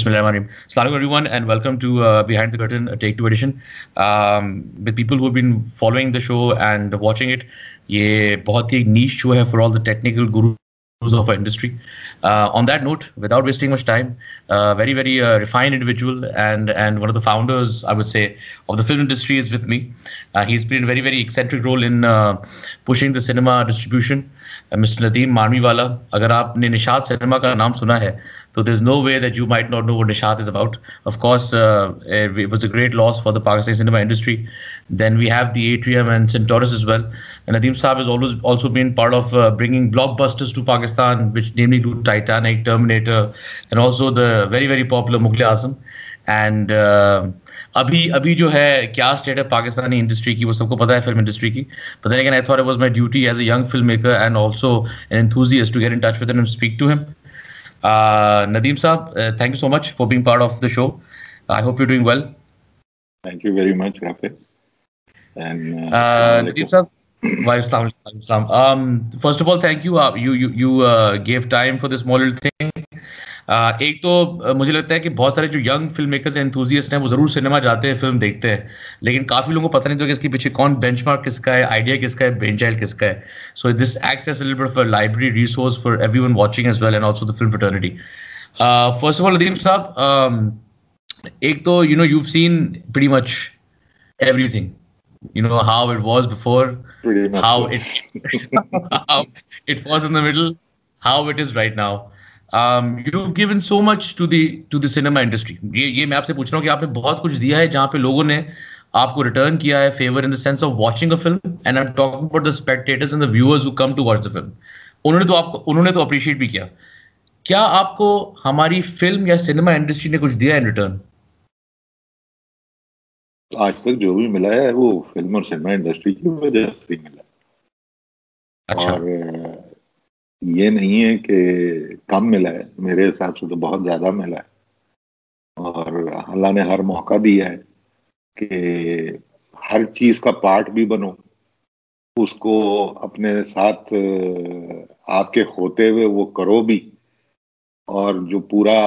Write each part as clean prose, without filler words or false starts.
Bismillahirrahmanirrahim. Assalamu alaikum everyone, and welcome to Behind the Curtain, a Take Two edition. With people who've been following the show and watching it, ये बहुत ही niche show है for all the technical gurus of our industry. On that note, without wasting much time, very, very refined individual and one of the founders, I would say, of the film industry is with me. He's been a very, very eccentric role in pushing the cinema distribution. Mr. Nadeem Mandviwala, अगर आपने Nishat cinema का नाम सुना है तो there is no way that you might not know what Nishan is about. Of course, it was a great loss for the Pakistani cinema industry. Then we have the Atrium and Centaurs as well. And Nadeem Saab has always also been part of bringing blockbusters to Pakistan, which namely do Titanic, Terminator, and also the very, very popular Mughal-e-Azam. And अभी जो है क्या state है Pakistani industry की वो सबको पता है फिल्म इंडस्ट्री की, but then again I thought it was my duty as a young filmmaker and also an enthusiast to get in touch with him and speak to him. Nadeem Saab, thank you so much for being part of the show. I hope you're doing well. Thank you very much, Rafi. And Nadeem Saab, first of all, thank you. You gave time for this small little thing. एक तो मुझे लगता है कि बहुत सारे जो young film makers enthusiast हैं वो ज़रूर सिनेमा जाते हैं, फिल्म देखते हैं, लेकिन काफ़ी लोगों को पता नहीं होता कि इसके पीछे कौन बेंचमार्क किसका है, आइडिया किसका है, बेंचाइल किसका है. So this acts as a little bit of a library resource for everyone watching as well and also the film fraternity. First of all Nadeem साहब, एक तो you know you have seen pretty much everything. You know how it was before, how it how it was in the middle, how it is right now. You've given so much to the cinema industry. ये मैं आपसे पूछ रहा हूँ कि आपने बहुत कुछ दिया है जहाँ पे लोगों ने आपको return किया है favor in the sense of watching a film, and I'm talking about the spectators and the viewers who come to watch the film. उन्होंने तो appreciate भी किया. क्या आपको हमारी film या cinema industry ने कुछ दिया है in return? आज तक जो भी मिला है वो फिल्म और सिनेमा इंडस्ट्री की वजह से मिला. अच्छा. और ये नहीं है कि कम मिला है, मेरे हिसाब से तो बहुत ज़्यादा मिला है. और अल्लाह ने हर मौका दिया है कि हर चीज़ का पार्ट भी बनो, उसको अपने साथ आपके होते हुए वो करो भी. और जो पूरा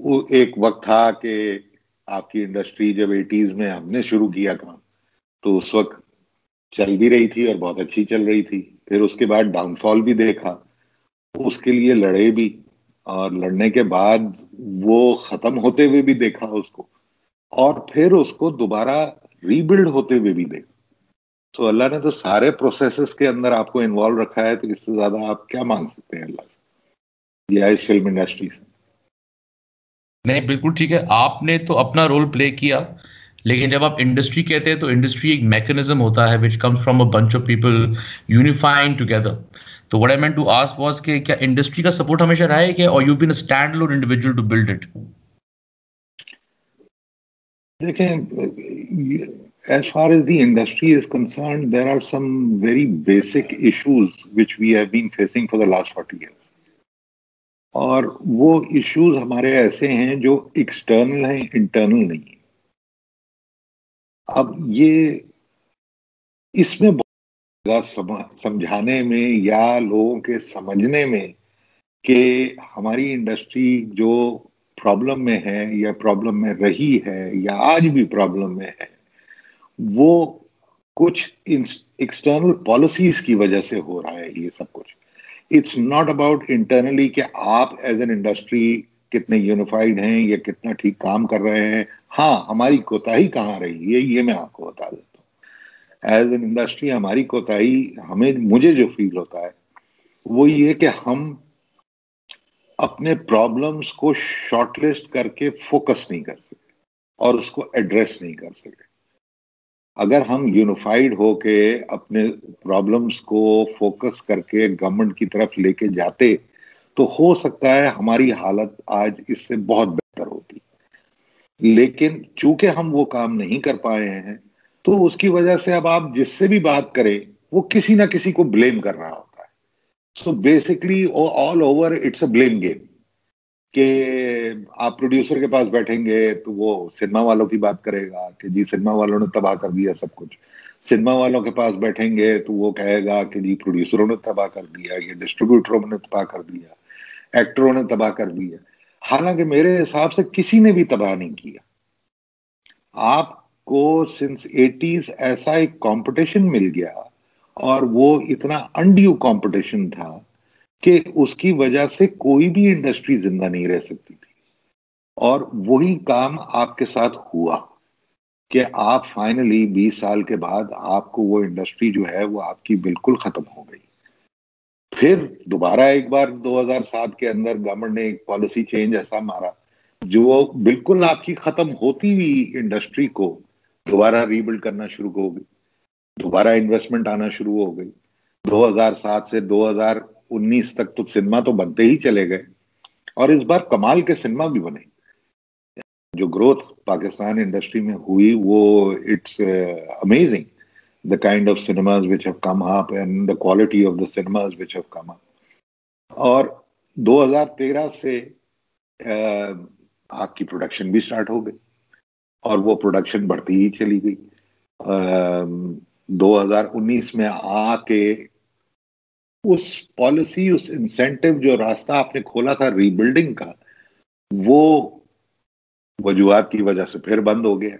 वो एक वक्त था कि आपकी इंडस्ट्री जब 80s में हमने शुरू किया काम तो उस वक्त चल भी रही थी और बहुत अच्छी चल रही थी. फिर उसके बाद डाउनफॉल भी देखा, उसके लिए लड़े भी, और लड़ने के बाद वो ख़त्म होते हुए भी देखा उसको, और फिर उसको दोबारा रीबिल्ड होते हुए भी देखा. तो अल्लाह ने तो सारे प्रोसेसेस के अंदर आपको इन्वॉल्व रखा है, तो इससे ज़्यादा आप क्या मांग सकते हैं अल्लाह से या इस फिल्म इंडस्ट्री से? नहीं, बिल्कुल ठीक है, आपने तो अपना रोल प्ले किया, लेकिन जब आप इंडस्ट्री कहते हैं तो इंडस्ट्री एक मैकेनिज्म होता है which comes from a bunch of people unifying together. तो what I meant to ask was कि क्या इंडस्ट्री का सपोर्ट हमेशा रहा है क्या, और you been a stand alone individual to build it? देखें, as far as the industry is concern, there are some very basic issues which we have been facing for the last 40 years. और वो issues हमारे ऐसे हैं जो external हैं, internal नहीं है. अब ये इसमें बहुत समझाने में या लोगों के समझने में कि हमारी इंडस्ट्री जो प्रॉब्लम में है या प्रॉब्लम में रही है या आज भी प्रॉब्लम में है, वो कुछ एक्सटर्नल पॉलिसीज की वजह से हो रहा है ये सब कुछ. इट्स नॉट अबाउट इंटरनली कि आप एज एन इंडस्ट्री कितने यूनिफाइड हैं या कितना ठीक काम कर रहे हैं. हाँ, हमारी कोताही कहाँ रही है ये मैं आपको बता देता हूँ. एज एन इंडस्ट्री हमारी कोताही मुझे जो फील होता है वो ये कि हम अपने प्रॉब्लम्स को शॉर्टलिस्ट करके फोकस नहीं कर सके और उसको एड्रेस नहीं कर सके. अगर हम यूनिफाइड होके अपने प्रॉब्लम्स को फोकस करके गवर्नमेंट की तरफ लेके जाते तो हो सकता है हमारी हालत आज इससे बहुत बेहतर होती, लेकिन चूंकि हम वो काम नहीं कर पाए हैं तो उसकी वजह से अब आप जिससे भी बात करें वो किसी ना किसी को ब्लेम कर रहा होता है. So basically all over it's a blame game कि आप प्रोड्यूसर के पास बैठेंगे तो वो सिनेमा वालों की बात करेगा कि जी सिनेमा वालों ने तबाह कर दिया सब कुछ, सिनेमा वालों के पास बैठेंगे तो वो कहेगा कि जी प्रोड्यूसरों ने तबाह कर दिया, ये डिस्ट्रीब्यूटरों ने तबाह कर दिया, एक्टरों ने तबाह कर दिया. हालांकि मेरे हिसाब से किसी ने भी तबाह नहीं किया। आपको सिंस 80s ऐसा एक कंपटीशन मिल गया और वो इतना अनड्यू कंपटीशन था कि उसकी वजह से कोई भी इंडस्ट्री जिंदा नहीं रह सकती थी। और वही काम आपके साथ हुआ कि आप फाइनली 20 साल के बाद आपको वो इंडस्ट्री जो है वो आपकी बिल्कुल ख़त्म हो गई। फिर दोबारा एक बार 2007 के अंदर गवर्नमेंट ने एक पॉलिसी चेंज ऐसा मारा जो बिल्कुल आपकी ख़त्म होती हुई इंडस्ट्री को दोबारा रीबिल्ड करना शुरू हो गई, दोबारा इन्वेस्टमेंट आना शुरू हो गई। 2007 से 2019 तक तो सिनेमा तो बनते ही चले गए और इस बार कमाल के सिनेमा भी बने। जो ग्रोथ पाकिस्तान इंडस्ट्री में हुई वो it's amazing, the kind of cinemas which have come up and the quality of the cinemas which have come up. और 2013 से आपकी प्रोडक्शन भी स्टार्ट हो गई और वो प्रोडक्शन बढ़ती ही चली गई। 2019 में आके उस पॉलिसी, उस इंसेंटिव, जो रास्ता आपने खोला था रीबिल्डिंग का, वो वजूहत की वजह से फिर बंद हो गया।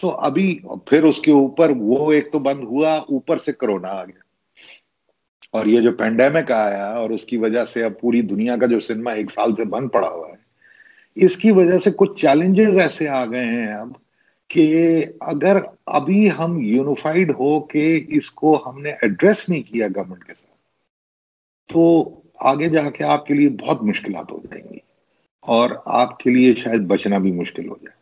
सो अभी फिर उसके ऊपर वो एक तो बंद हुआ, ऊपर से कोरोना आ गया और ये जो पेंडेमिक आया और उसकी वजह से अब पूरी दुनिया का जो सिनेमा एक साल से बंद पड़ा हुआ है, इसकी वजह से कुछ चैलेंजेस ऐसे आ गए हैं अब कि अगर अभी हम यूनिफाइड हो के इसको हमने एड्रेस नहीं किया गवर्नमेंट के साथ तो आगे जाके आपके लिए बहुत मुश्किलात हो जाएंगी और आपके लिए शायद बचना भी मुश्किल हो जाए।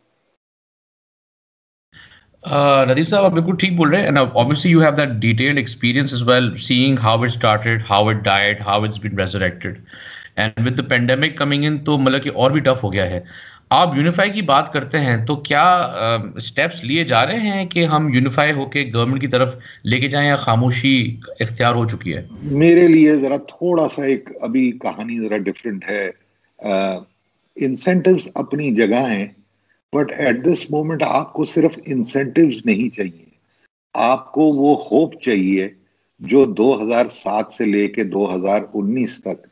नदीम साहब, आप बिल्कुल ठीक बोल रहे हैं। And obviously you have that detailed experience as well, seeing how it started, how it died, how it's been resurrected, and with the pandemic coming in तो मतलब कि और भी टफ हो गया है। आप यूनिफाई की बात करते हैं तो क्या स्टेप्स लिए जा रहे हैं कि हम यूनिफाई होके गवर्नमेंट की तरफ लेके जाएं या खामोशी इख्तियार हो चुकी है? मेरे लिए ज़रा थोड़ा सा एक अभी कहानी ज़रा डिफरेंट है। इंसेंटिव्स अपनी जगह हैं बट एट दिस मोमेंट आपको सिर्फ इंसेंटिव्स नहीं चाहिए, आपको वो होप चाहिए जो 2007 से लेके 2019 तक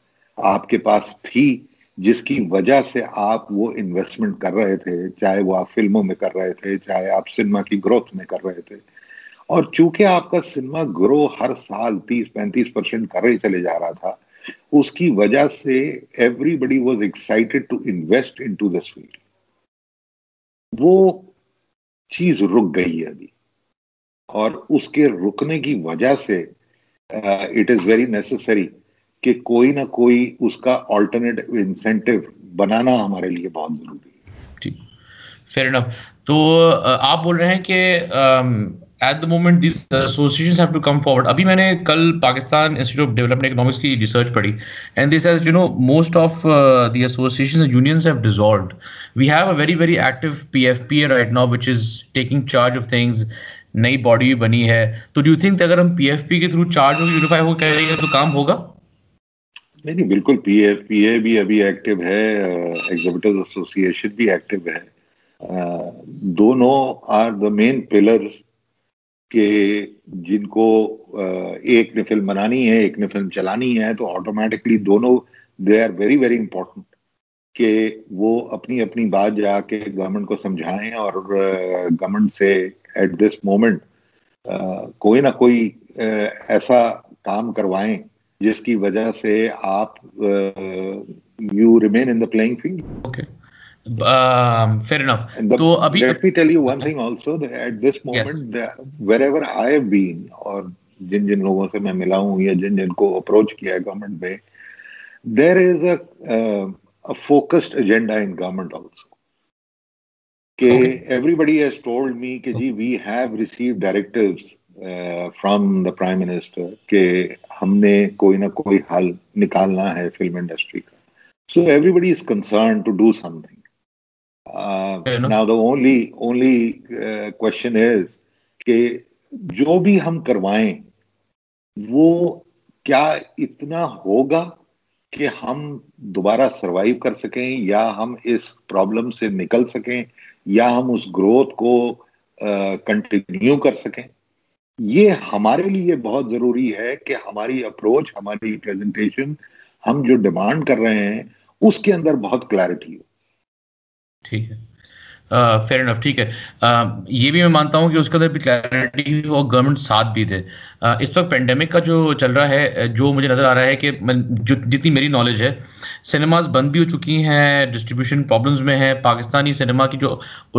आपके पास थी, जिसकी वजह से आप वो इन्वेस्टमेंट कर रहे थे, चाहे वो आप फिल्मों में कर रहे थे, चाहे आप सिनेमा की ग्रोथ में कर रहे थे। और चूंकि आपका सिनेमा ग्रो हर साल 30-35% कर ही चले जा रहा था, उसकी वजह से everybody was excited to invest into this field. वो चीज रुक गई है अभी और उसके रुकने की वजह से इट इज वेरी नेसेसरी कि कोई ना कोई उसका ऑल्टरनेट इंसेंटिव बनाना हमारे लिए बहुत जरूरी है। ठीक, फेयर इनफ। तो आप बोल रहे हैं कि at the moment this associations have to come forward. अभी मैंने कल Pakistan institute of development economics की रिसर्च पढ़ी and they says you know most of the associations and unions have dissolved. We have a very very active PFP right now which is taking charge of things, नई body भी बनी है। तो do you think अगर हम PFP के through charge हो unify हो करेंगे तो काम होगा? नहीं, बिल्कुल। पीएफपीए भी अभी एक्टिव है, एग्जीक्यूटिव एसोसिएशन भी एक्टिव है। दोनों आर द मेन पिलर्स के जिनको एक ने फिल्म बनानी है, एक ने फिल्म चलानी है, तो ऑटोमेटिकली दोनों they are very very important कि वो अपनी अपनी बात जाके गवर्नमेंट को समझाएं और गवर्नमेंट से एट दिस मोमेंट कोई ना कोई ऐसा काम करवाएं जिसकी वजह से आप you remain in the playing field. Okay, fair enough. So, let me tell you one thing also. That at this moment, yes. Wherever I have been, और जिन लोगों से मैं मिला हूँ या जिन को अप्रोच किया है गवर्नमेंट में, there is a focused agenda in government also. कि everybody has told me कि जी we have received directives from the Prime Minister कि हमने कोई ना कोई हल निकालना है फिल्म इंडस्ट्री का. So everybody is concerned to do something. Now the only question is कि जो भी हम करवाएं वो क्या इतना होगा कि हम दोबारा सरवाइव कर सकें या हम इस प्रॉब्लम से निकल सकें या हम उस ग्रोथ को कंटिन्यू कर सकें। ये हमारे लिए बहुत ज़रूरी है कि हमारी अप्रोच, हमारी प्रेजेंटेशन, हम जो डिमांड कर रहे हैं उसके अंदर बहुत क्लैरिटी हो। ठीक है, फेयर इनफ, ठीक है। ये भी मैं मानता हूँ कि उसके अंदर भी क्लैरिटी और गवर्नमेंट साथ भी दे। इस वक्त पेंडेमिक का जो चल रहा है, जो मुझे नज़र आ रहा है कि जितनी मेरी नॉलेज है, सिनेमाज बंद भी हो चुकी हैं, डिस्ट्रीब्यूशन प्रॉब्लम्स में है, पाकिस्तानी सिनेमा की जो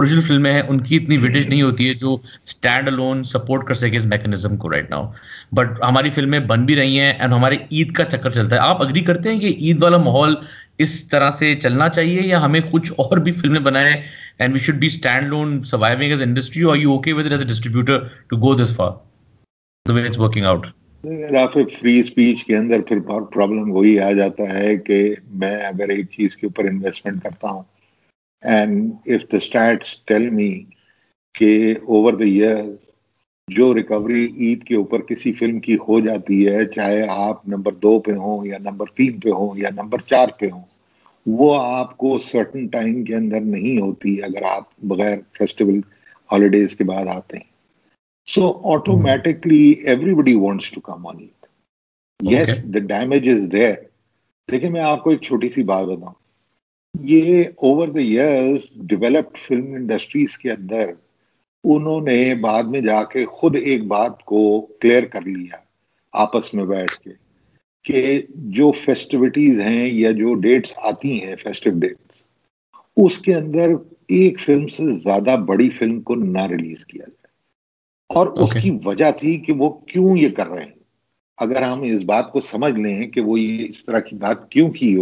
ओरिजिनल फिल्में हैं उनकी इतनी विटेज नहीं होती है जो स्टैंड अलोन सपोर्ट कर सके इस मैकेनिज्म को राइट नाउ, बट हमारी फिल्में बन भी रही हैं एंड हमारे ईद का चक्कर चलता है। आप अग्री करते हैं कि ईद वाला माहौल इस तरह से चलना चाहिए या हमें कुछ और भी फिल्में बनाएं and we should be standalone surviving as industry, or are you okay with it as a distributor to go this far the way it's working out? राफे फ्री स्पीच के अंदर फिर बहुत प्रॉब्लम वही आ जाता है कि मैं अगर एक चीज के ऊपर इन्वेस्टमेंट करता हूँ and if the stats tell me कि over the years जो रिकवरी ईद के ऊपर किसी फिल्म की हो जाती है, चाहे आप नंबर 2 पे हो या नंबर 3 पे हो या नंबर 4 पे हो, वो आपको सर्टन टाइम के अंदर नहीं होती अगर आप बगैर फेस्टिवल हॉलीडेज के बाद आते हैं। So automatically everybody wants to come on it. Yes, the damage is there. लेकिन मैं आपको एक छोटी सी बात बताऊं, ये over the years developed film industries के अंदर उन्होंने बाद में जाके खुद एक बात को क्लियर कर लिया आपस में बैठ के कि जो फेस्टिविटीज़ हैं या जो डेट्स आती हैं, फेस्टिव डेट्स, उसके अंदर एक फिल्म से ज़्यादा बड़ी फिल्म को ना रिलीज़ किया जाए। और उसकी वजह थी कि वो क्यों ये कर रहे हैं। अगर हम इस बात को समझ लें कि वो ये इस तरह की बात क्यों की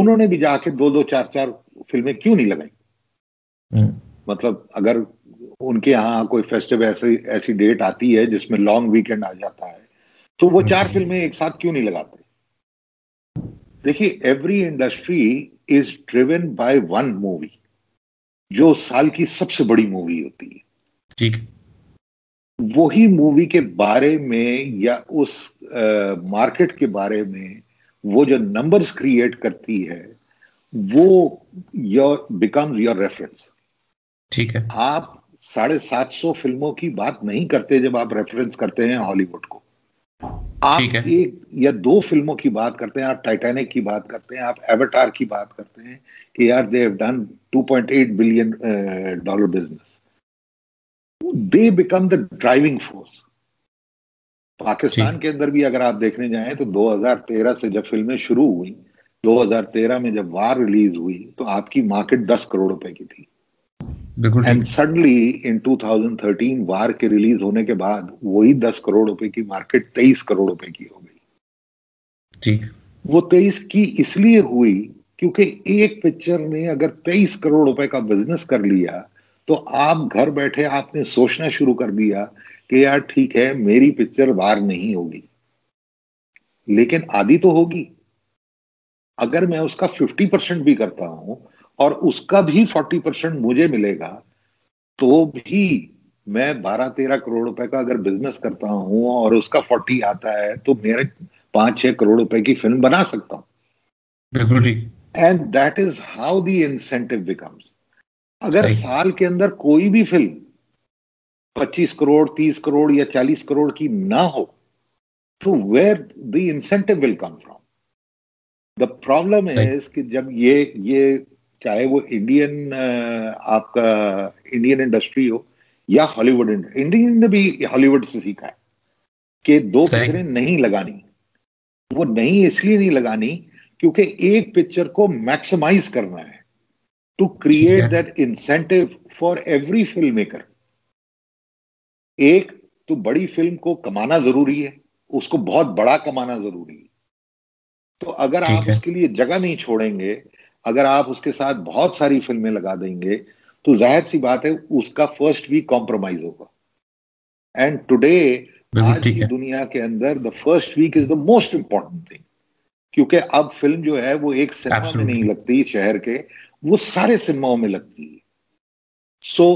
उन्होंने भी जाके 2-2, 4-4 फिल्में क्यों नहीं लगाई। मतलब अगर उनके यहाँ कोई फेस्टिव ऐसी डेट आती है जिसमें लॉन्ग वीकेंड आ जाता है तो वो 4 फिल्में एक साथ क्यों नहीं लगाते। देखिए, every industry is driven by one movie जो साल की सबसे बड़ी मूवी होती है। ठीक, वही मूवी के बारे में या उस मार्केट के बारे में वो जो नंबर्स क्रिएट करती है वो योर बिकम्स योर रेफरेंस। ठीक है, आप 750 फिल्मों की बात नहीं करते जब आप रेफरेंस करते हैं हॉलीवुड को। आप 1 या 2 फिल्मों की बात करते हैं, आप टाइटैनिक की बात करते हैं, आप एवाटार की बात करते हैं कि यार they have done 2.8 billion dollar business, they become the driving force. Pakistan के अंदर भी अगर आप देखने जाएं तो 2013 से जब फिल्में शुरू हुई, 2013 में जब वार रिलीज हुई तो आपकी मार्केट 10 करोड़ रुपए की थी। एंड सडनली इन 2013 वार के रिलीज होने के बाद वही 10 करोड़ रुपए की मार्केट 23 करोड़ रुपए की हो गई। ठीक, वो 23 की इसलिए हुई क्योंकि एक पिक्चर ने अगर 23 करोड़ रुपए का बिजनेस कर लिया तो आप घर बैठे आपने सोचना शुरू कर दिया कि यार ठीक है मेरी पिक्चर वार नहीं होगी लेकिन आधी तो होगी। अगर मैं उसका 50% भी करता हूं और उसका भी 40% मुझे मिलेगा तो भी मैं 12-13 करोड़ रुपए का अगर बिजनेस करता हूं और उसका 40 आता है तो मेरे 5-6 करोड़ रुपए की फिल्म बना सकता हूं। बिल्कुल ठीक। And that is how the incentive becomes. अगर साल के अंदर कोई भी फिल्म 25 करोड़, 30 करोड़ या 40 करोड़ की ना हो तो where the incentive will come from. The problem is कि जब ये चाहे वो इंडियन आपका इंडियन इंडस्ट्री हो या हॉलीवुड, इंडियन ने भी हॉलीवुड से सीखा है कि 2 पिक्चरें नहीं लगानी। वो नहीं इसलिए नहीं लगानी क्योंकि एक पिक्चर को मैक्सिमाइज करना है to create that incentive for every film maker. एक तो बड़ी फिल्म को कमाना जरूरी है, उसको बहुत बड़ा कमाना जरूरी है। तो अगर आप उसके लिए जगह नहीं छोड़ेंगे, अगर आप उसके साथ बहुत सारी फिल्में लगा देंगे तो जाहिर सी बात है उसका फर्स्ट वीक कॉम्प्रोमाइज होगा। एंड टुडे आज की दुनिया के अंदर the first week is the most important thing, क्योंकि अब फिल्म जो है वो एक सिनेमा में नहीं लगती शहर के, वो सारे सिनेमाओं में लगती है। सो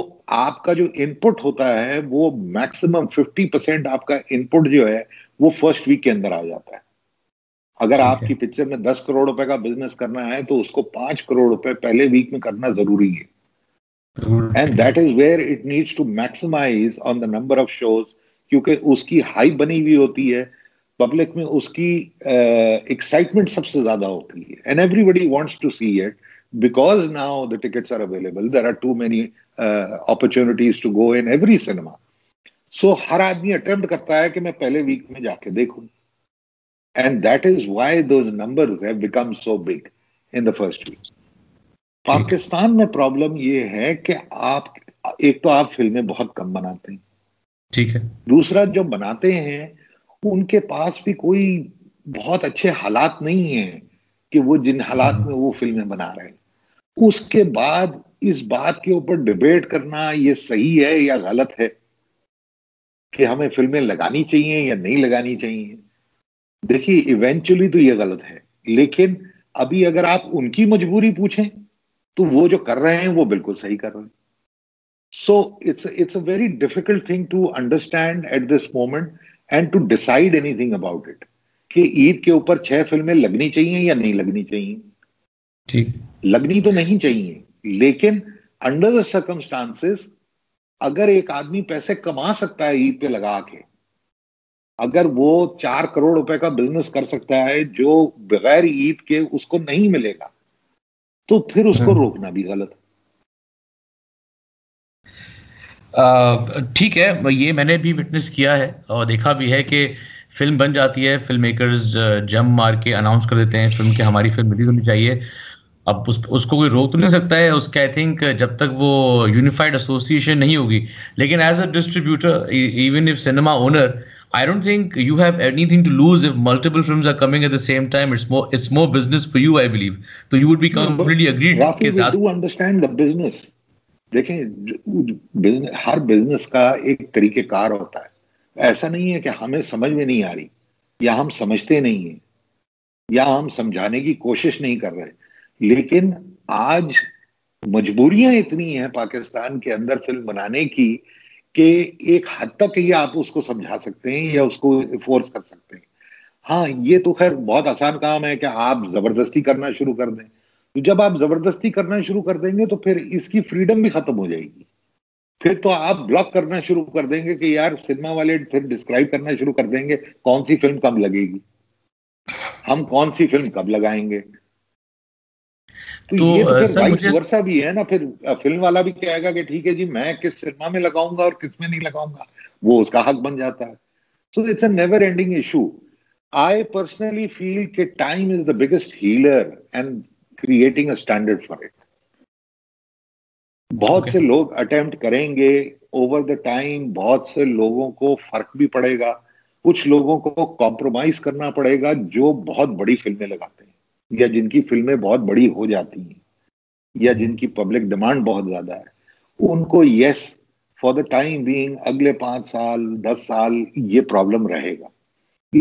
आपका जो इनपुट होता है वो मैक्सिमम 50% आपका इनपुट जो है वो फर्स्ट वीक के अंदर आ जाता है। अगर आपकी पिक्चर में 10 करोड़ रुपए का बिजनेस करना है तो उसको 5 करोड़ रुपए पहले वीक में करना जरूरी है। And that is where it needs to maximise on the number of shows, क्योंकि उसकी हाइप बनी हुई होती है पब्लिक में उसकी एक्साइटमेंट सबसे ज्यादा होती है, and everybody wants to see it because now the tickets are available, there are too many opportunities to go in every cinema. So हर आदमी अटेम्प्ट करता है कि मैं पहले वीक में जाके देखूं, and that is why those numbers have become so big in the first week. Pakistan में प्रॉब्लम ये है कि आप एक तो आप फिल्में बहुत कम बनाते हैं, ठीक है, दूसरा जो बनाते हैं उनके पास भी कोई बहुत अच्छे हालात नहीं है कि वो जिन हालात में वो फिल्में बना रहे हैं. उसके बाद इस बात के ऊपर डिबेट करना ये सही है या गलत है कि हमें फिल्में लगानी चाहिए या नहीं लगानी चाहिए, देखिए इवेंचुअली तो ये गलत है. लेकिन अभी अगर आप उनकी मजबूरी पूछें तो वो जो कर रहे हैं वो बिल्कुल सही कर रहे हैं. So it's a very difficult thing to understand at this moment and to decide anything about it. कि ईद के ऊपर 6 फिल्में लगनी चाहिए या नहीं लगनी चाहिए. ठीक, लगनी तो नहीं चाहिए, लेकिन under the circumstances अगर एक आदमी पैसे कमा सकता है ईद पे लगा के, अगर वो 4 करोड़ रुपए का बिजनेस कर सकता है जो बगैर ईद के उसको नहीं मिलेगा, तो फिर उसको रोकना भी गलत है. ठीक है, ये मैंने भी विटनेस किया है और देखा भी है कि फिल्म बन जाती है, फिल्म मेकर्स जम मार के अनाउंस कर देते हैं फिल्म के हमारी फिल्म रिलीज होनी चाहिए. अब उसको कोई रोक तो नहीं सकता है उसका, आई थिंक जब तक वो यूनिफाइड एसोसिएशन नहीं होगी. लेकिन as a distributor, even if cinema owner, I don't think you have anything to lose if multiple films are coming at the same time. It's more business for you, I believe. तो you would be completely agreed के साथ. Do understand the business. देखें, हर business का एक तरीकेकार होता है. ऐसा नहीं है कि हमें समझ में नहीं आ रही या हम समझते नहीं हैं या हम समझाने की कोशिश नहीं कर रहे, लेकिन आज मजबूरियां इतनी हैं पाकिस्तान के अंदर फिल्म बनाने की कि एक हद तक ही आप उसको समझा सकते हैं या उसको फोर्स कर सकते हैं. हाँ, ये तो खैर बहुत आसान काम है कि आप जबरदस्ती करना शुरू कर दें. तो जब आप जबरदस्ती करना शुरू कर देंगे तो फिर इसकी फ्रीडम भी खत्म हो जाएगी. फिर तो आप ब्लॉक करना शुरू कर देंगे कि यार सिनेमा वाले फिर डिस्क्राइब करना शुरू कर देंगे कौन सी फिल्म कब लगेगी, हम कौन सी फिल्म कब लगाएंगे. तो ये तो फिर वाइस वर्सा भी है ना. फिर फिल्म वाला भी कहेगा कि ठीक है जी, मैं किस सिनेमा में लगाऊंगा और किस में नहीं लगाऊंगा, वो उसका हक बन जाता है. So it's a never ending issue. I personally feel कि time is the biggest healer and creating a standard for it. बहुत से लोग अटेम्प्ट करेंगे ओवर द टाइम, बहुत से लोगों को फर्क भी पड़ेगा, कुछ लोगों को कॉम्प्रोमाइज करना पड़ेगा जो बहुत बड़ी फिल्में लगाते हैं या जिनकी फिल्में बहुत बड़ी हो जाती हैं या जिनकी पब्लिक डिमांड बहुत ज्यादा है. उनको yes for the time being अगले 5 साल 10 साल ये प्रॉब्लम रहेगा,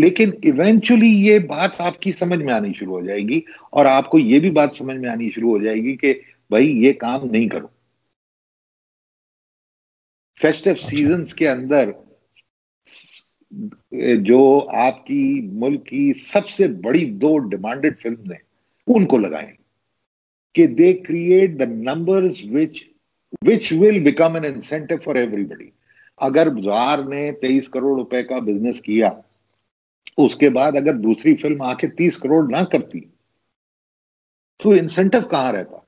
लेकिन इवेंचुअली ये बात आपकी समझ में आनी शुरू हो जाएगी और आपको ये भी बात समझ में आनी शुरू हो जाएगी कि भाई ये काम नहीं करो. फेस्टिव सीजन्स के अंदर जो आपकी मुल्क की सबसे बड़ी 2 डिमांडेड फिल्म्स हैं उनको लगाएं कि they create the numbers which will become an incentive for everybody. अगर ज़ार ने 23 करोड़ रुपए का बिजनेस किया, उसके बाद अगर दूसरी फिल्म आके 30 करोड़ ना करती तो इंसेंटिव कहां रहता.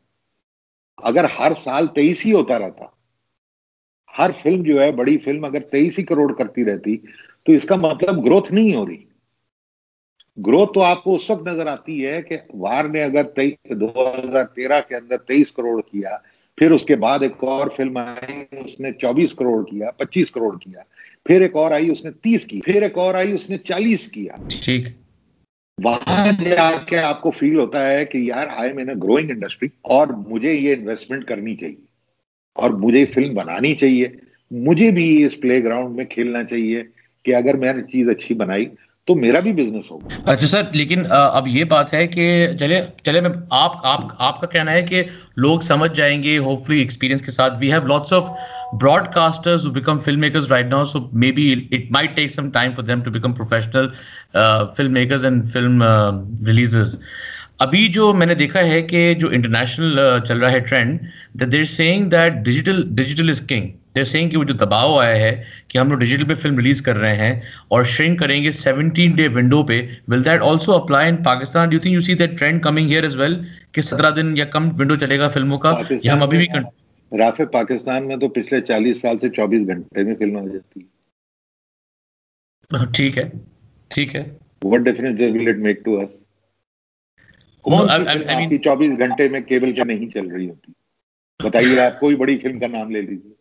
अगर हर साल 23 ही होता रहता, हर फिल्म जो है बड़ी फिल्म अगर 23 ही करोड़ करती रहती तो इसका मतलब ग्रोथ नहीं हो रही. ग्रोथ तो आपको उस वक्त नजर आती है कि वार ने अगर 2013 के अंदर 23 करोड़ किया, फिर उसके बाद एक और फिल्म आई उसने 24 करोड़ किया, 25 करोड़ किया, फिर एक और आई उसने 30 की, फिर एक और आई उसने 40 किया. ठीक, वहां जाके आपको फील होता है कि यार I am in a growing industry और मुझे ये इन्वेस्टमेंट करनी चाहिए और मुझे फिल्म बनानी चाहिए, मुझे भी इस प्लेग्राउंड में खेलना चाहिए कि अगर मैंने चीज अच्छी बनाई तो मेरा भी बिजनेस होगा. अच्छा सर, लेकिन अब ये बात है कि चले मैं आपका कहना है कि लोग समझ जाएंगे होपफुली एक्सपीरियंस के साथ. We have lots of broadcasters who become film makers right now, so maybe it might take some time for them to become professional film makers and film releases. अभी जो मैंने देखा है कि जो international चल रहा है trend, that they are saying that digital is king. They're saying कि वो जो दबाव आया है कि हम लोग डिजिटल पे फिल्म रिलीज कर रहे हैं और श्रिंक करेंगे 17-day विंडो पे, will that also apply in Pakistan? Do you think you see that trend coming here as well कि 17 दिन या कम विंडो चलेगा फिल्मों का, या हम अभी भी? राफे, पाकिस्तान में तो पिछले 40 साल से 24 घंटे में फिल्म आ जाती है। ठीक है, ठीक है। What difference will it make to us? आपकी 24 घंटे में केबल क्या नहीं चल रही होती, बताइए। आप कोई बड़ी फिल्म का नाम ले लीजिए।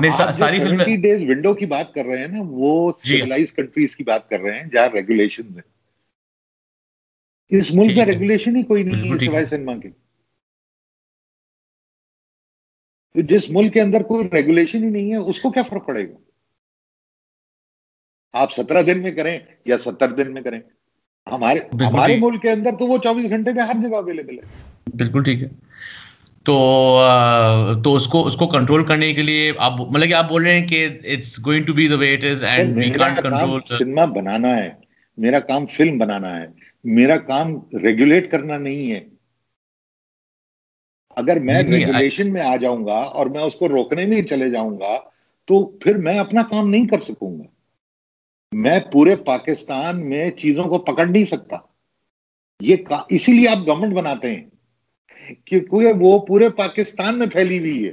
नहीं, सारी फिल्में 70 डेज विंडो की बात कर रहे हैं ना, वो सिविलाइज्ड कंट्रीज की बात कर रहे हैं जहाँ रेगुलेशंस हैं। इस मुल्क में रेगुलेशन ही कोई नहीं है सिवाय सिनेमा के। तो जिस मुल्क के अंदर कोई रेगुलेशन ही नहीं है, उसको क्या फर्क पड़ेगा आप 17 दिन में करें या 70 दिन में करें? हमारे मुल्क के अंदर तो वो 24 घंटे में हर जगह अवेलेबल है। बिल्कुल ठीक है। तो उसको कंट्रोल करने के लिए आप मतलब कि आप बोल रहे हैं कि it's going to be the way it is and we can't control. Cinema बनाना है, मेरा काम फिल्म बनाना है, मेरा काम रेगुलेट करना नहीं है। अगर मैं रेगुलेशन में आ जाऊंगा और मैं उसको रोकने में चले जाऊंगा तो फिर मैं अपना काम नहीं कर सकूंगा। मैं पूरे पाकिस्तान में चीजों को पकड़ नहीं सकता। ये इसीलिए आप गवर्नमेंट बनाते हैं क्योंकि वो पूरे पाकिस्तान में फैली हुई है,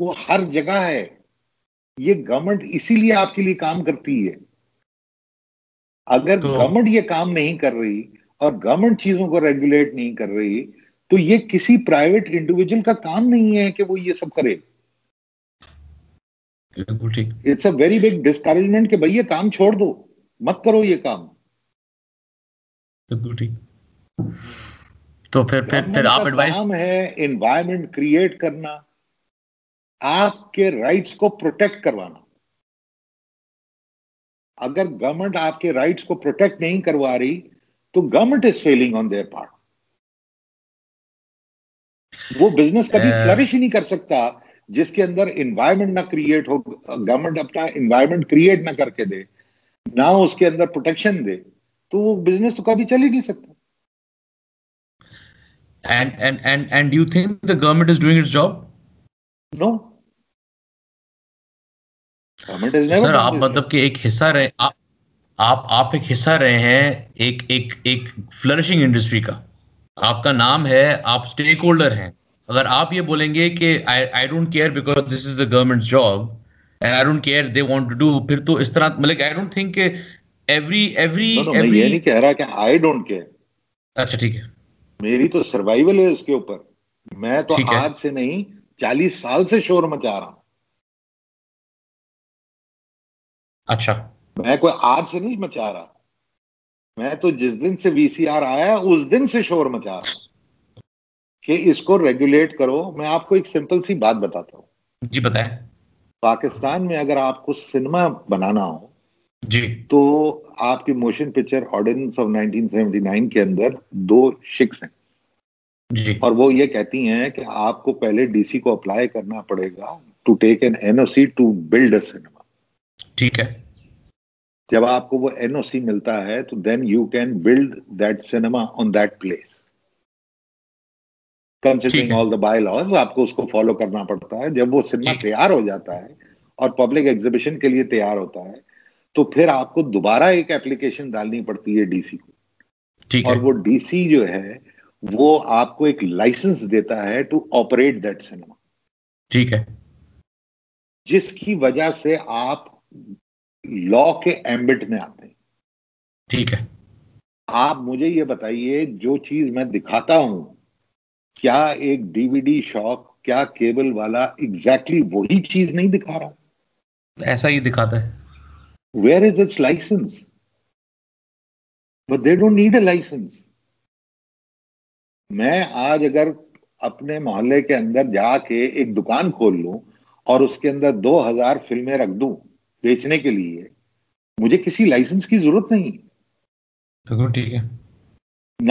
वो हर जगह है। ये गवर्नमेंट इसीलिए आपके लिए काम करती है। अगर गवर्नमेंट ये काम नहीं कर रही और गवर्नमेंट चीजों को रेगुलेट नहीं कर रही तो ये किसी प्राइवेट इंडिविजुअल का काम नहीं है कि वो ये सब करे। बिल्कुल ठीक। It's a very big discouragement कि भाई ये काम छोड़ दो, मत करो ये काम। बिल्कुल ठीक। तो फिर आप एडवाइस है एनवायरनमेंट क्रिएट करना, आपके राइट्स को प्रोटेक्ट करवाना। अगर गवर्नमेंट आपके राइट्स को प्रोटेक्ट नहीं करवा रही तो government is failing on their part. वो बिजनेस कभी फ्लरिश ही नहीं कर सकता जिसके अंदर एनवायरनमेंट ना क्रिएट हो। गवर्नमेंट अपना एनवायरनमेंट क्रिएट ना करके दे, ना उसके अंदर प्रोटेक्शन दे, तो वो बिजनेस तो कभी चल ही नहीं सकता। And do you think the government is doing its job? No. Government has never. Sir, आप मतलब कि एक हिस्सा रहे, आप एक हिस्सा रहे हैं एक फ्लरिशिंग इंडस्ट्री का। आपका नाम है, आप स्टेक होल्डर हैं। अगर आप ये बोलेंगे कि I don't care because this is the government's job and I don't care they want to do, फिर तो इस तरह मतलब I don't think every मैं ये नहीं कह रहा कि I don't care। अच्छा ठीक है, मेरी तो सर्वाइवल है उसके ऊपर। मैं तो आज से नहीं 40 साल से शोर मचा रहा हूं। अच्छा, मैं कोई आज से नहीं मचा रहा, मैं तो जिस दिन से वीसीआर आया उस दिन से शोर मचा रहा हूं कि इसको रेगुलेट करो। मैं आपको एक सिंपल सी बात बताता हूं। जी बताएं। पाकिस्तान में अगर आपको सिनेमा बनाना हो जी तो आपके मोशन पिक्चर ऑर्डिनेंस ऑफ 1979 के अंदर 2 शिक्स हैं जी, और वो ये कहती हैं कि आपको पहले डीसी को अप्लाई करना पड़ेगा to take an NOC to build a cinema. ठीक है, जब आपको वो एनओसी मिलता है तो then you can build that cinema on that place, considering all the bylaws. आपको उसको फॉलो करना पड़ता है। जब वो सिनेमा तैयार हो जाता है और पब्लिक एग्जीबिशन के लिए तैयार होता है तो फिर आपको दोबारा एक एप्लीकेशन डालनी पड़ती है डीसी को। ठीक है। और वो डीसी जो है वो आपको एक लाइसेंस देता है टू ऑपरेट दैट सिनेमा। ठीक है, जिसकी वजह से आप लॉ के एम्बिट में आते हैं। ठीक है, आप मुझे ये बताइए जो चीज मैं दिखाता हूं, क्या एक डीवीडी शॉप, क्या केबल वाला एग्जैक्टली वही चीज नहीं दिखा रहा? ऐसा ही दिखाता है। Where is its license? But they don't need a license. मैं आज अगर अपने मोहल्ले के अंदर जाके एक दुकान खोल लूं और उसके अंदर 2000 फिल्में रख दूं बेचने के लिए, मुझे किसी लाइसेंस की जरूरत नहीं। बिल्कुल ठीक है।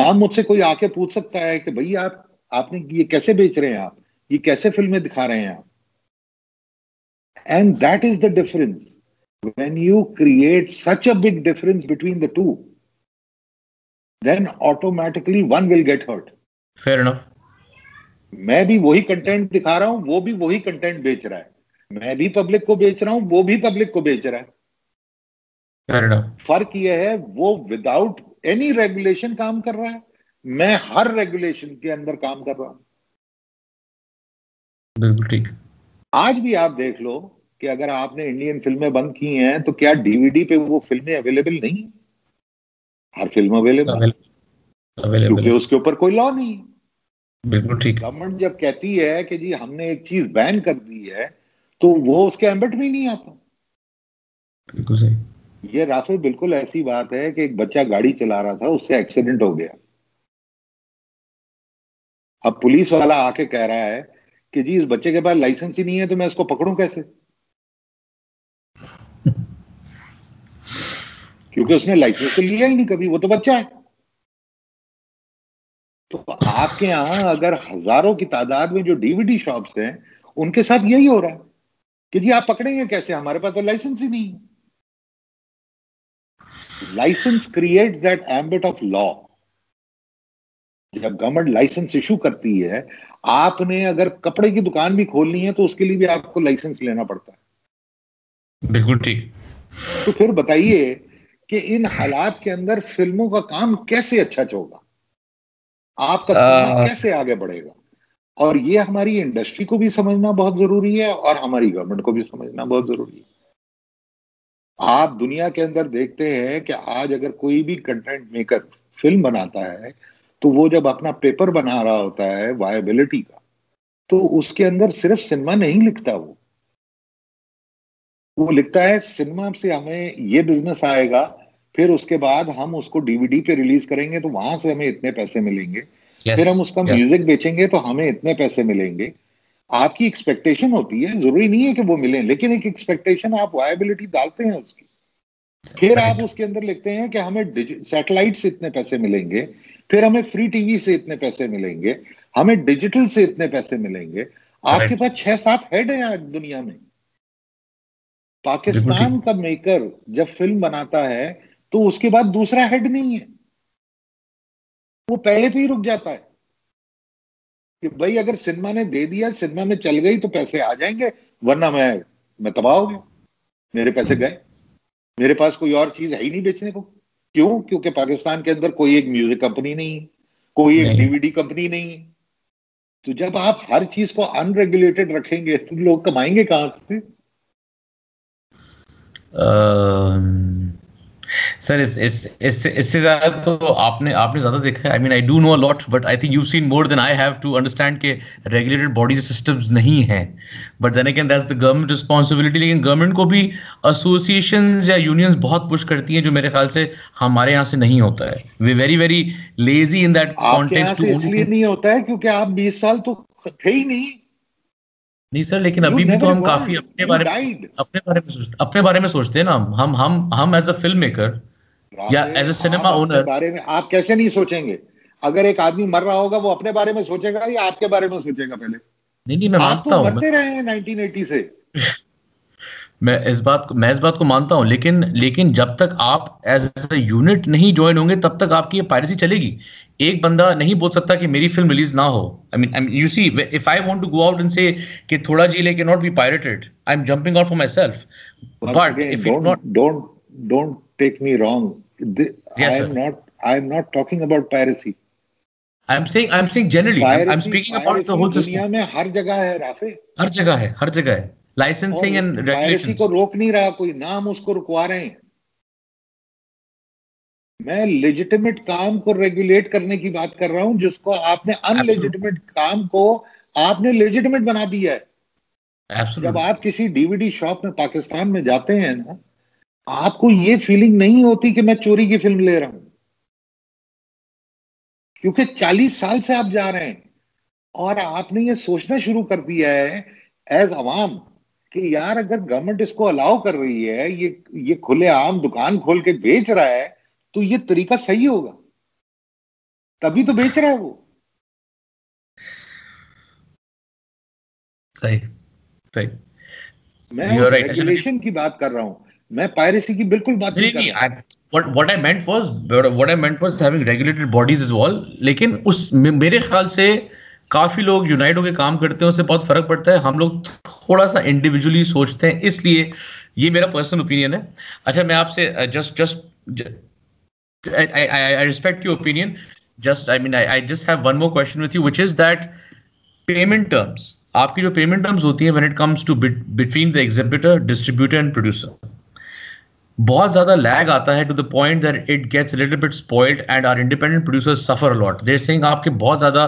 ना मुझसे कोई आके पूछ सकता है कि भई आपने ये कैसे बेच रहे हैं, आप ये कैसे फिल्में दिखा रहे हैं आप। And that is the difference when you create such a big difference between the two, then automatically one will get hurt. Fair enough. मैं भी वही कंटेंट दिखा रहा हूँ, वो भी वही कंटेंट बेच रहा है, मैं भी पब्लिक को बेच रहा हूँ, वो भी पब्लिक को बेच रहा है। फर्क यह है वो विदाउट एनी रेगुलेशन काम कर रहा है, मैं हर रेगुलेशन के अंदर काम कर रहा हूं। बिल्कुल ठीक। आज भी आप देख लो कि अगर आपने इंडियन फिल्में बंद की हैं तो क्या डीवीडी पे वो फिल्में अवेलेबल नहीं है? हर फिल्म अवेलेबल, क्योंकि उसके ऊपर कोई लॉ नहीं है। बिल्कुल ठीक। गवर्नमेंट जब कहती है कि जी हमने एक चीज बैन कर दी है तो वो उसके एम्बेट में नहीं आता। बिल्कुल सही। ये राफेल बिल्कुल ऐसी बात है कि एक बच्चा गाड़ी चला रहा था, उससे एक्सीडेंट हो गया। अब पुलिस वाला आके कह रहा है कि जी इस बच्चे के पास लाइसेंस ही नहीं है तो मैं इसको पकड़ूं कैसे, क्योंकि उसने लाइसेंस तो लिया ही नहीं कभी, वो तो बच्चा है। तो आपके यहां अगर हजारों की तादाद में जो डीवीडी शॉप्स हैं उनके साथ यही हो रहा है कि जी आप पकड़ेंगे कैसे, हमारे पास तो लाइसेंस ही नहीं है। Licence creates that ambit of law. जब गवर्नमेंट लाइसेंस इशू करती है, आपने अगर कपड़े की दुकान भी खोलनी है तो उसके लिए भी आपको लाइसेंस लेना पड़ता है। बिल्कुल ठीक। तो फिर बताइए कि इन हालात के अंदर फिल्मों का काम कैसे अच्छा होगा, आपका काम कैसे आगे बढ़ेगा। और ये हमारी इंडस्ट्री को भी समझना बहुत जरूरी है और हमारी गवर्नमेंट को भी समझना बहुत जरूरी है। आप दुनिया के अंदर देखते हैं कि आज अगर कोई भी कंटेंट मेकर फिल्म बनाता है तो वो जब अपना पेपर बना रहा होता है वायबिलिटी का, तो उसके अंदर सिर्फ सिनेमा नहीं लिखता, वो लिखता है सिनेमा से हमें ये बिजनेस आएगा, फिर उसके बाद हम उसको डीवीडी पे रिलीज करेंगे तो वहां से हमें इतने पैसे मिलेंगे, फिर हम उसका म्यूजिक बेचेंगे तो हमें इतने पैसे मिलेंगे। आपकी एक्सपेक्टेशन होती है, जरूरी नहीं है कि वो मिले, लेकिन एक एक्सपेक्टेशन आप वायबिलिटी डालते हैं उसकी। फिर आप उसके अंदर लिखते हैं कि हमें सैटेलाइट से इतने पैसे मिलेंगे, फिर हमें फ्री टीवी से इतने पैसे मिलेंगे, हमें डिजिटल से इतने पैसे मिलेंगे। आपके पास 6-7 हेड है आज दुनिया में। पाकिस्तान का मेकर जब फिल्म बनाता है तो उसके बाद दूसरा हेड नहीं है, वो पहले पे ही रुक जाता है कि भाई अगर सिनेमा ने दे दिया, सिनेमा में चल गई तो पैसे आ जाएंगे, वरना मैं तबाह हो गया, मेरे पैसे गए, मेरे पास कोई और चीज है ही नहीं बेचने को। क्यों? क्योंकि पाकिस्तान के अंदर कोई एक म्यूजिक कंपनी नहीं है, कोई एक डीवीडी कंपनी नहीं है। तो जब आप हर चीज को अनरेगुलेटेड रखेंगे तो लोग कमाएंगे कहां से? सर इससे ज़्यादा तो आपने ज़्यादा देखा है। I mean I do know a lot but I think you seen more than I have to understand के रेगुलेटेड बॉडीज सिस्टम्स नहीं हैं, but then again that's the government responsibility. लेकिन गवर्नमेंट को भी एसोसिएशंस या यूनियंस बहुत push करती हैं, जो मेरे ख्याल से हमारे यहाँ से नहीं होता है। We very very lazy in that context. इसलिए नहीं होता है क्योंकि आप 20 साल तो थे ही नहीं। नहीं सर, लेकिन अभी भी तो हम काफी अपने बारे में सोचते हैं ना। हम एज अ फिल्म मेकर या एज अ सिनेमा ओनर बारे में आप कैसे नहीं सोचेंगे? अगर एक आदमी मर रहा होगा वो अपने बारे में सोचेगा या आपके बारे में सोचेगा पहले? नहीं, मैं मानता हूं, आप तो मरते रहे हैं 1980 से। मैं इस बात को मानता हूं, लेकिन जब तक आप एज अ यूनिट नहीं ज्वाइन होंगे तब तक आपकी ये पायरेसी चलेगी। एक बंदा नहीं बोल सकता कि मेरी फिल्म रिलीज ना हो। I mean you see, if I want to go out and say कि थोड़ा जी ले, can not be pirated, I am jumping out for myself. But if you not, don't take me wrong, I am not talking about piracy. I am saying generally, I am speaking about the whole system. दुनिया में हर जगह है Rafe, हर जगह है। Licensing and regulation को रोक नहीं रहा कोई, नाम उसको रुकवा रहे हैं। मैं लेजिटिमेट काम को रेगुलेट करने की बात कर रहा हूं, जिसको आपने अनलेजिटिमेट काम को आपने लेजिटिमेट बना दिया है। Absolutely. जब आप किसी डीवीडी शॉप में पाकिस्तान में जाते हैं ना, आपको ये फीलिंग नहीं होती कि मैं चोरी की फिल्म ले रहा हूं, क्योंकि 40 साल से आप जा रहे हैं और आपने ये सोचना शुरू कर दिया है एज अवाम कि यार अगर गवर्नमेंट इसको अलाउ कर रही है, ये खुलेआम दुकान खोल के बेच रहा है तो ये तरीका सही होगा, तभी तो बेच रहा है वो। सही। मैं रेगुलेशन की बात कर रहा हूं, मैं पायरेसी की बिल्कुल बात नहीं कर रहा। what I meant was having regulated bodies as well, लेकिन उस मेरे ख्याल से काफी लोग यूनाइट होकर काम करते हैं, उससे बहुत फर्क पड़ता है। हम लोग थोड़ा सा इंडिविजुअली सोचते हैं, इसलिए ये मेरा पर्सनल ओपिनियन है। अच्छा, मैं आपसे just I respect your opinion. I just have one more question with you, which is that payment terms. आपकी जो पेमेंट टर्म्स होती है when it comes to between the exhibitor, distributor and producer, बहुत ज्यादा लैग आता है to the point that it gets a little bit spoiled and our independent producers suffer a lot. They're saying आपके बहुत ज्यादा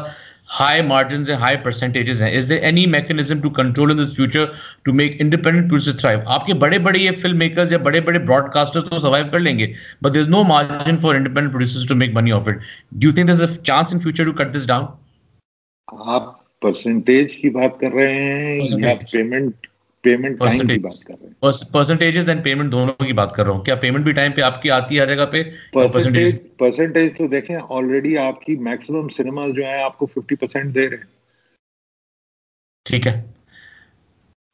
high margins and high percentages हैं. Is there any mechanism to control in this future to make independent producers thrive? आपके बड़े बड़े ये film makers या बड़े बड़े ब्रॉडकास्टर्स तो सर्वाइव कर लेंगे, but there's no margin for independent producers to make money off it. Do you think there's a chance in future to cut this down? आप परसेंटेज की बात कर रहे हैं या पेमेंट टाइम की बात कर रहे हैं? परसेंटेजेस एंड पेमेंट दोनों की बात कर रहा हूं। क्या पेमेंट भी टाइम पे आपकी आती है हर जगह पे? परसेंटेज तो देखें, ऑलरेडी आपकी मैक्सिमम सिनेमा जो है आपको 50% दे रहे हैं। ठीक है,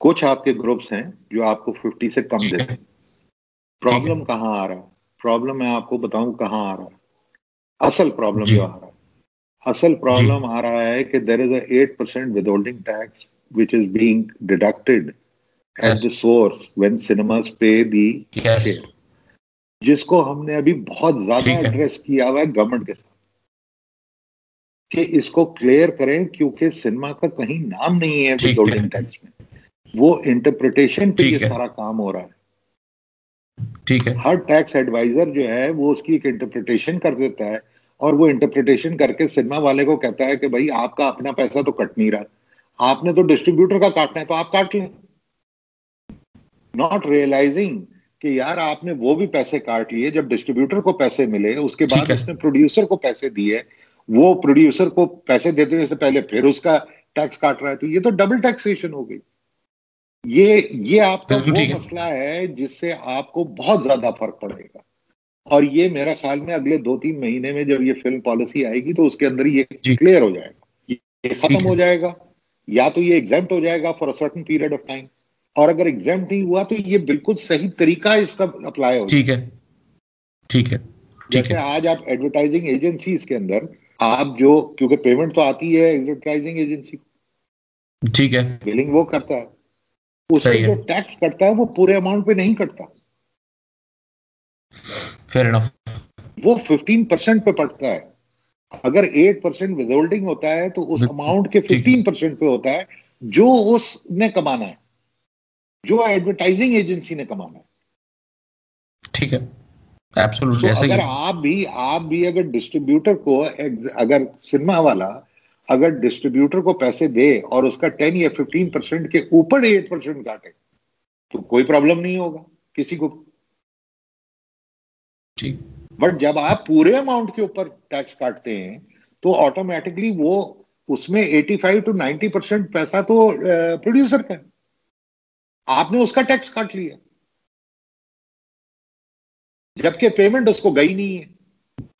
कुछ आपके ग्रुप्स हैं जो आपको 50 से कम दे रहे हैं। प्रॉब्लम कहाँ आ रहा है? प्रॉब्लम मैं आपको बताऊं कहाँ आ रहा है, असल प्रॉब्लम जो आ रहा है। असल प्रॉब्लम आ रहा है कि there is a 8% withholding tax which is being deducted at the source when cinemas pay the share, जिसको हमने अभी बहुत ज्यादा एड्रेस किया हुआ है गवर्नमेंट के साथ कि इसको क्लियर करें, क्योंकि सिनेमा का कहीं नाम नहीं है withholding tax में। वो इंटरप्रिटेशन पे ये सारा काम हो रहा है। ठीक है, हर टैक्स एडवाइजर जो है वो उसकी एक इंटरप्रिटेशन कर देता है और वो इंटरप्रिटेशन करके सिनेमा वाले को कहता है कि भाई आपका अपना पैसा तो कट नहीं रहा, आपने तो डिस्ट्रीब्यूटर का काटना है तो आप काट लें, नॉट रियलाइजिंग कि यार आपने वो भी पैसे काट लिए। जब डिस्ट्रीब्यूटर को पैसे मिले उसके बाद उसने प्रोड्यूसर को पैसे दिए, वो प्रोड्यूसर को पैसे देने से पहले फिर उसका टैक्स काट रहा है, तो ये तो डबल टैक्सेशन हो गई। ये आपका वो मसला है जिससे आपको बहुत ज्यादा फर्क पड़ेगा, और ये मेरा ख्याल में अगले 2-3 महीने में जब ये फिल्म पॉलिसी आएगी तो उसके अंदर ये क्लियर हो जाएगा, ये खत्म हो जाएगा, या तो ये एग्जेम्प्ट हो जाएगा for a certain period of time, और अगर एग्जेम्प्ट नहीं हुआ तो ये बिल्कुल सही तरीका इसका अप्लाई होगा। ठीक है, ठीक है। जैसे आज आप एडवर्टाइजिंग एजेंसीज के अंदर आप जो, क्योंकि पेमेंट तो आती है एडवर्टाइजिंग एजेंसी को, ठीक है, बिलिंग वो करता है, उसमें जो टैक्स कटता है वो पूरे अमाउंट पे नहीं कटता। Fair enough. वो 15% पे पड़ता है। अगर 8% withholding होता है तो उस अमाउंट के 15% पे होता है जो उसने कमाना है, जो एडवर्टाइजिंग एजेंसी ने कमाना है। ठीक है, एब्सोल्युटली। तो अगर आप भी अगर डिस्ट्रीब्यूटर को, अगर सिनेमा वाला अगर डिस्ट्रीब्यूटर को पैसे दे और उसका 10 या 15% के ऊपर 8% काटे तो कोई प्रॉब्लम नहीं होगा किसी को, बट जब आप पूरे अमाउंट के ऊपर टैक्स काटते हैं तो ऑटोमेटिकली वो उसमें 85 to 90% पैसा तो प्रोड्यूसर का है, आपने उसका टैक्स काट लिया, जबकि पेमेंट उसको गई नहीं है,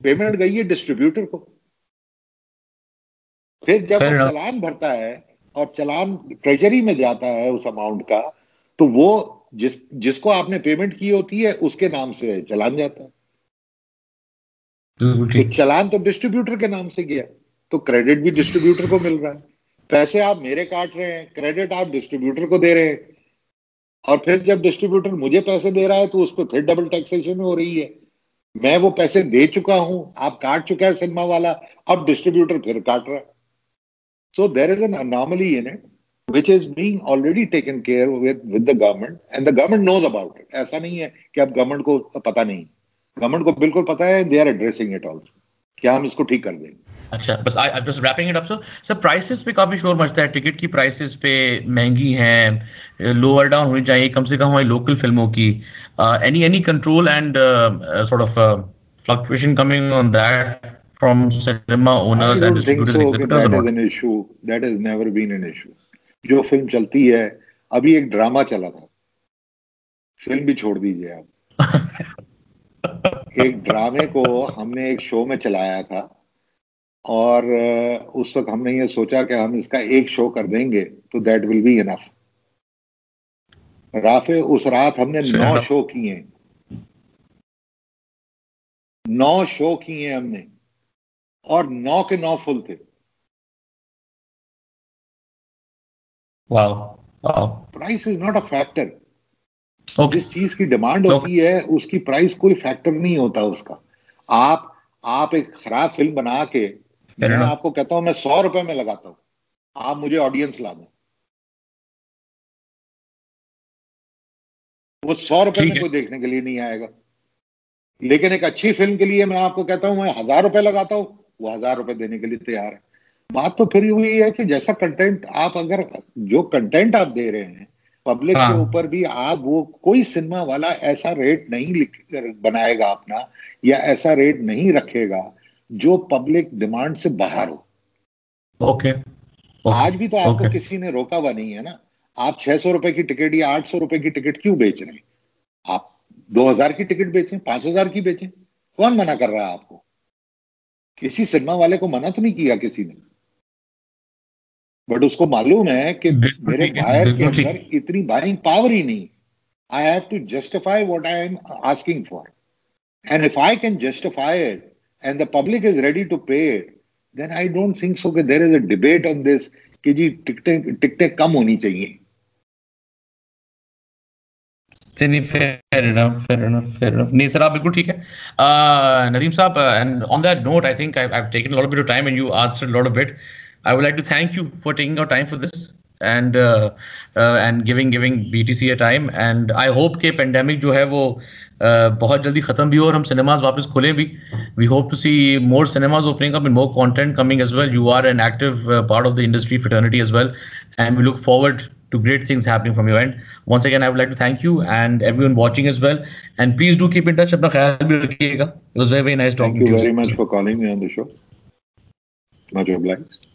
पेमेंट गई है डिस्ट्रीब्यूटर को। फिर जब चालान भरता है और चालान ट्रेजरी में जाता है उस अमाउंट का, तो वो जिसको आपने पेमेंट की होती है उसके नाम से चालान जाता है, तो चालान तो डिस्ट्रीब्यूटर के नाम से गया, तो क्रेडिट भी डिस्ट्रीब्यूटर को मिल रहा है। पैसे आप मेरे काट रहे हैं, क्रेडिट आप डिस्ट्रीब्यूटर को दे रहे हैं, और फिर जब डिस्ट्रीब्यूटर मुझे पैसे दे रहा है तो उस पर फिर डबल टैक्सेशन हो रही है। मैं वो पैसे दे चुका हूं, आप काट चुका है सिनेमा वाला, अब डिस्ट्रीब्यूटर फिर काट रहा है। So there is an anomaly in it which is being already taken care with the government and the government knows about it. ऐसा नहीं है कि अब गवर्नमेंट को पता नहीं, गवर्नमेंट को बिल्कुल पता है, they are addressing it also, क्या हम इसको ठीक कर देंगे। अच्छा, बस I'm just wrapping it up, sir, prices पे काफी शोर मचता है, टिकट की प्राइसेस पे महंगी हैं, लोअर डाउन होनी चाहिए कम से कम हमारी लोकल फिल्मों की। any control and sort of fluctuation coming on that from cinema owners and distributors? I don't think so, that is an issue, that has never been an issue. जो film चलती है, अभी एक ड्रामा चला था, film भी छोड़ दीजिए आप, एक ड्रामे को हमने एक शो में चलाया था और उस वक्त हमने ये सोचा कि हम इसका एक शो कर देंगे तो दैट विल बी इनफ। राफे उस रात हमने 9 शो किए हमने और 9 के 9 फुल थे। Price is not a factor. जिस चीज की डिमांड होती है उसकी प्राइस कोई फैक्टर नहीं होता उसका। आप एक खराब फिल्म बना के, मैं आपको कहता हूं मैं 100 रुपए में लगाता हूँ, आप मुझे ऑडियंस ला दो, वो 100 रुपए में कोई देखने के लिए नहीं आएगा। लेकिन एक अच्छी फिल्म के लिए मैं आपको कहता हूँ मैं 1000 रुपए लगाता हूँ, वो 1000 रुपए देने के लिए तैयार है। बात तो फिर हुई है कि जैसा कंटेंट आप, अगर जो कंटेंट आप दे रहे हैं पब्लिक के ऊपर भी आप वो, कोई सिनेमा वाला ऐसा रेट नहीं बनाएगा अपना या ऐसा रेट नहीं रखेगा जो पब्लिक डिमांड से बाहर हो। आज भी तो आपको किसी ने रोका हुआ नहीं है ना। आप 600 रुपए की टिकट या 800 रुपए की टिकट क्यों बेच रहे हैं? आप 2000 की टिकट बेचें, 5000 की बेचें, कौन मना कर रहा है आपको? किसी सिनेमा वाले को मना तो नहीं किया किसी ने, बट उसको मालूम है कि मेरे बायर के अंदर इतनी बाइंग पावर ही नहीं। I have to justify what I am asking for, and if I can justify it and the public is ready to pay it, then I don't think so कि there is a debate on this कि जी टिकटें कम होनी चाहिए। Fair enough. नहीं sir, आप बिल्कुल ठीक है। नदीम साहब, and on that note, I think I've taken a lot of bit of time and you answered a lot of it. I would like to thank you for taking our time for this and giving BTC a time. And I hope के pandemic जो है वो बहुत जल्दी खत्म भी हो और हम cinemas वापस खोलें भी. We hope to see more cinemas opening up and more content coming as well. You are an active part of the industry fraternity as well, and we look forward to great things happening from your end. Once again, I would like to thank you and everyone watching as well. And please do keep in touch. अपना ख्याल भी रखिएगा. It was very nice talking to you. Thank you very much for calling me on the show. Much obliged.